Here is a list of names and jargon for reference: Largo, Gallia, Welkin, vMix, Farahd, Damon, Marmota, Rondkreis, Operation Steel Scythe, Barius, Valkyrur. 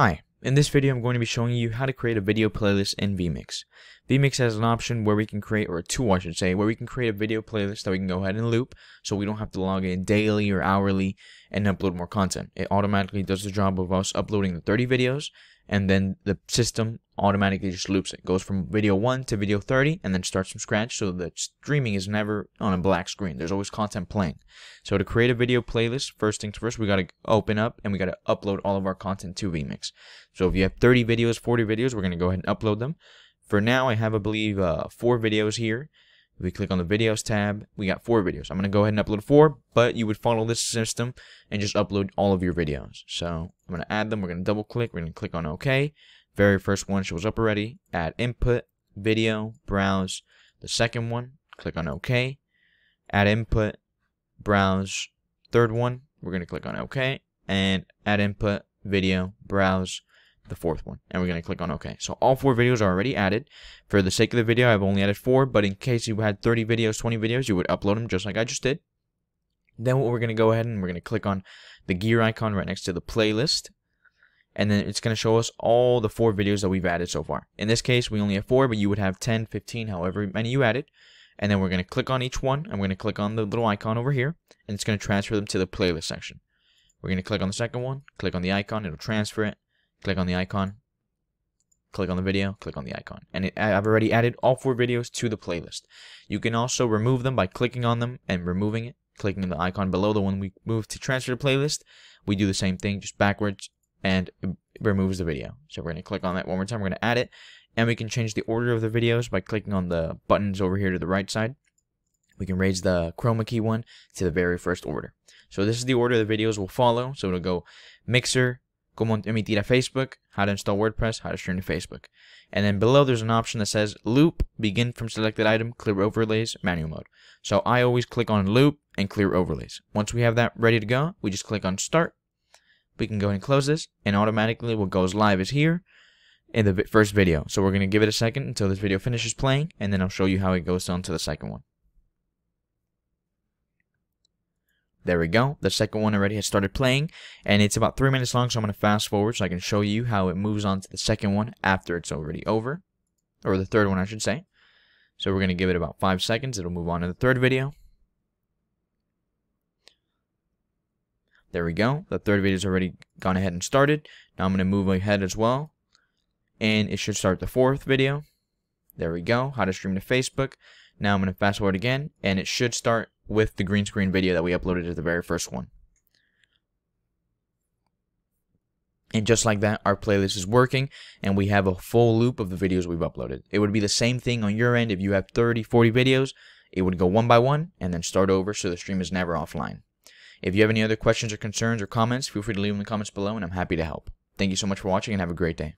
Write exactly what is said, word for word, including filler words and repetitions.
Hi, in this video I'm going to be showing you how to create a video playlist in vMix. vMix has an option where we can create, or a tool I should say, where we can create a video playlist that we can go ahead and loop so we don't have to log in daily or hourly and upload more content. It automatically does the job of us uploading the thirty videos, and then the system automatically just loops it. It goes from video one to video thirty and then starts from scratch, so that streaming is never on a black screen. There's always content playing. So to create a video playlist, first things first, we got to open up and we got to upload all of our content to vMix. So if you have thirty videos, forty videos, we're going to go ahead and upload them. For now, I have, I believe, uh, four videos here. If we click on the videos tab, we got four videos. I'm going to go ahead and upload four, but you would follow this system and just upload all of your videos. So I'm going to add them. We're going to double click. We're going to click on OK. Very first one shows up already. Add input, video, browse. The second one, click on OK. Add input, browse. Third one, we're going to click on OK. And add input, video, browse. The fourth one, and we're going to click on OK. So all four videos are already added. For the sake of the video, I've only added four, but in case you had thirty videos, twenty videos, you would upload them just like I just did. Then what we're going to go ahead and we're going to click on the gear icon right next to the playlist, and then it's going to show us all the four videos that we've added so far. In this case, we only have four, but you would have ten, fifteen, however many you added. And then we're going to click on each one. I'm going to click on the little icon over here, and it's going to transfer them to the playlist section. We're going to click on the second one, click on the icon, it'll transfer it. Click on the icon, click on the video, click on the icon. And it, I've already added all four videos to the playlist. You can also remove them by clicking on them and removing it, clicking on the icon below the one we moved to transfer to playlist. We do the same thing, just backwards, and it removes the video. So we're going to click on that one more time. We're going to add it, and we can change the order of the videos by clicking on the buttons over here to the right side. We can raise the chroma key one to the very first order. So this is the order the videos will follow. So it'll go Mixer, Cómo emitir a Facebook, how to install WordPress, how to stream to Facebook. And then below there's an option that says loop, begin from selected item, clear overlays, manual mode. So I always click on loop and clear overlays. Once we have that ready to go, we just click on start. We can go ahead and close this, and automatically what goes live is here in the first video. So we're going to give it a second until this video finishes playing, and then I'll show you how it goes on to the second one. There we go. The second one already has started playing, and it's about three minutes long, so I'm going to fast forward so I can show you how it moves on to the second one after it's already over, or the third one I should say. So we're going to give it about five seconds. It'll move on to the third video. There we go. The third video's already gone ahead and started. Now I'm going to move ahead as well, and it should start the fourth video. There we go. How to stream to Facebook. Now I'm going to fast forward again, and it should start with the green screen video that we uploaded as the very first one. And just like that, our playlist is working, and we have a full loop of the videos we've uploaded. It would be the same thing on your end if you have thirty, forty videos. It would go one by one and then start over, so the stream is never offline. If you have any other questions or concerns or comments, feel free to leave them in the comments below, and I'm happy to help. Thank you so much for watching, and have a great day.